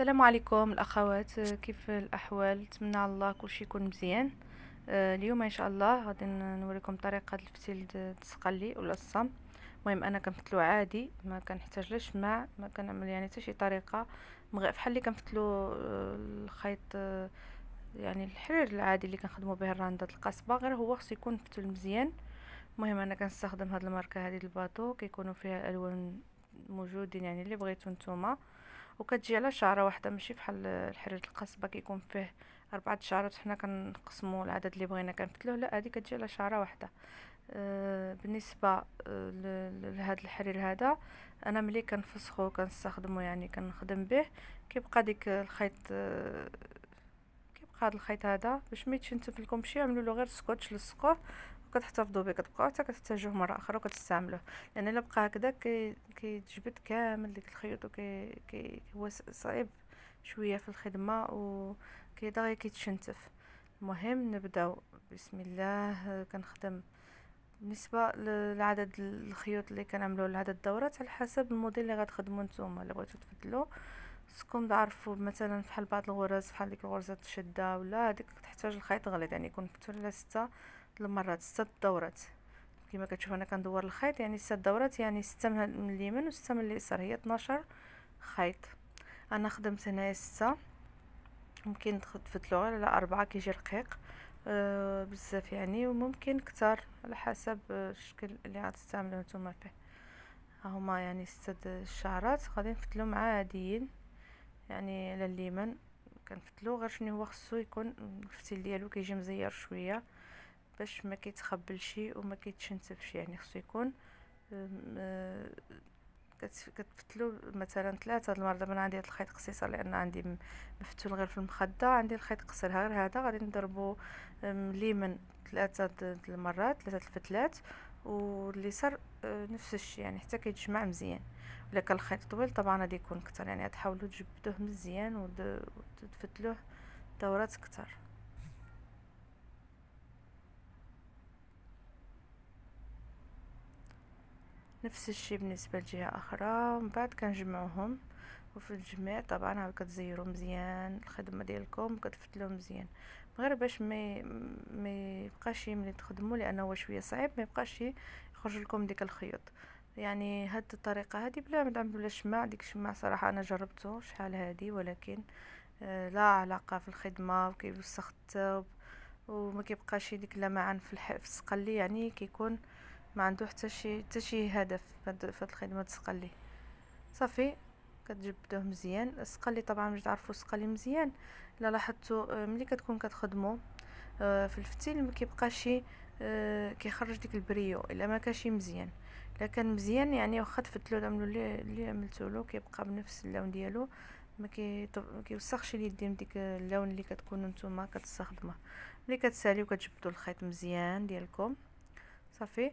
السلام عليكم الاخوات، كيف الاحوال؟ نتمنى على الله كلشي يكون مزيان. اليوم ان شاء الله غادي نوريكم طريقه الفتيل التسقلي ولا الصم. المهم انا كنفتلو عادي، ما كنحتاج لا شماع، ما كنعمل يعني حتى شي طريقه بحال اللي كنفتلو الخيط، يعني الحرير العادي اللي كنخدموا به الراندات القصبه، غير هو خصو يكون مفتول مزيان. المهم انا كنستخدم هاد الماركه هذه الباطو، كيكونوا فيها الالوان موجودين يعني اللي بغيتو نتوما، وكتجي على شعره واحده ماشي بحال الحرير القصبه كيكون فيه 4 شعرات، حنا كنقسموا العدد اللي بغينا كنفتلوه. لا هذه كتجي على شعره واحده. بالنسبه لهذا الحرير هذا، انا ملي كنفسخو كنستخدمه يعني كنخدم به، كيبقى ديك الخيط، كيبقى هذا الخيط هذا باش ما يتشنتف لكم شي، عملوا له غير سكوتش للصقور كتحتفظوا به، كتبقاو حتى كتحتاجوه مره اخرى وكتستعملوه، لان الا بقى هكذا كيتجبد كامل ديك الخيوط، هو صعيب شويه في الخدمه وكيبدا غير كيتشنتف. المهم نبداو بسم الله. كنخدم بالنسبه لعدد الخيوط اللي كنعملوا لعدد الدورات على حسب الموديل اللي غتخدموا نتوما. الا بغيتو تبدلوا خصكم تعرفوا، مثلا فحال بعض الغرز، فحال ديك الغرزه الشده ولا هذيك كتحتاج الخيط غليظ، يعني يكون مفتول على 6 دورات كما كتشوفوا. انا كندور الخيط يعني 6 دورات، يعني 6 من اليمين و6 من اليسار، هي 12 خيط. انا خدمت هنايا 6، ممكن تفتلو غير على 4 كيجي رقيق بزاف يعني، وممكن كتر على حسب الشكل اللي غتستعملوه نتوما فيه. ها هما يعني 6 شعرات غادي نفتلو مع عاديين، يعني على اليمين كنفتلو غير شنو هو خصو يكون الفتيل ديالو كيجي مزير شويه باش ما كيتخبل شي وما كيتشنتف شي، يعني خصو يكون كتفتلو مثلا 3. هاد المره من عندي هاد الخيط قصير لان عندي مفتول غير في المخده، عندي الخيط قصير غير هذا، غادي نضربو اليمين 3 المرات، 3 الفتلات، واليسار نفس الشيء يعني حتى كيتجمع مزيان. ولا كان الخيط طويل طبعا غادي يكون كتر، يعني تحاولوا تجبدوه مزيان وتفتلوه دورات كتر. نفس الشيء بالنسبه للجهه اخرى، من بعد كنجمعوهم، وفي الجميع طبعا كتزيروا مزيان الخدمه ديالكم، كتفتلوا مزيان غير باش ما يبقاش ملي تخدموا، لانه هو شويه صعيب ما يبقاش يخرج لكم ديك الخيوط. يعني هاد الطريقه هذه بلا شماع، ديك الشماع صراحه انا جربته شحال هذه، ولكن لا علاقه في الخدمه، وكيوسخ الثوب وما كيبقاش ديك لمعان في السقلي، يعني كيكون ما عنده حتى شي هدف في الخدمه تسقلي. صافي كتجبدوه مزيان السقلي، طبعا باش تعرفوا السقلي مزيان الا لاحظتوا ملي كتكون كتخدموا في الفتيل ما كيبقاش كيخرج ديك البريو الا ما كانش مزيان. الا كان مزيان يعني واخا تفتلو تعملوا اللي عملتو له كيبقى بنفس اللون ديالو، ما كيوسخش اليدين ديك اللون اللي كتكونوا نتوما كتستخدموه. ملي كتساليو كتجبدوا الخيط مزيان ديالكم صافي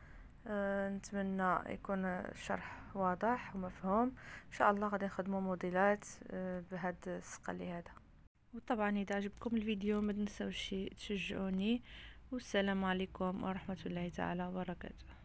نتمنى يكون الشرح واضح ومفهوم. ان شاء الله غادي نخدموا موديلات بهذا السقلي هذا. وطبعا اذا عجبكم الفيديو ما تنساوش تشجعوني، والسلام عليكم ورحمه الله تعالى وبركاته.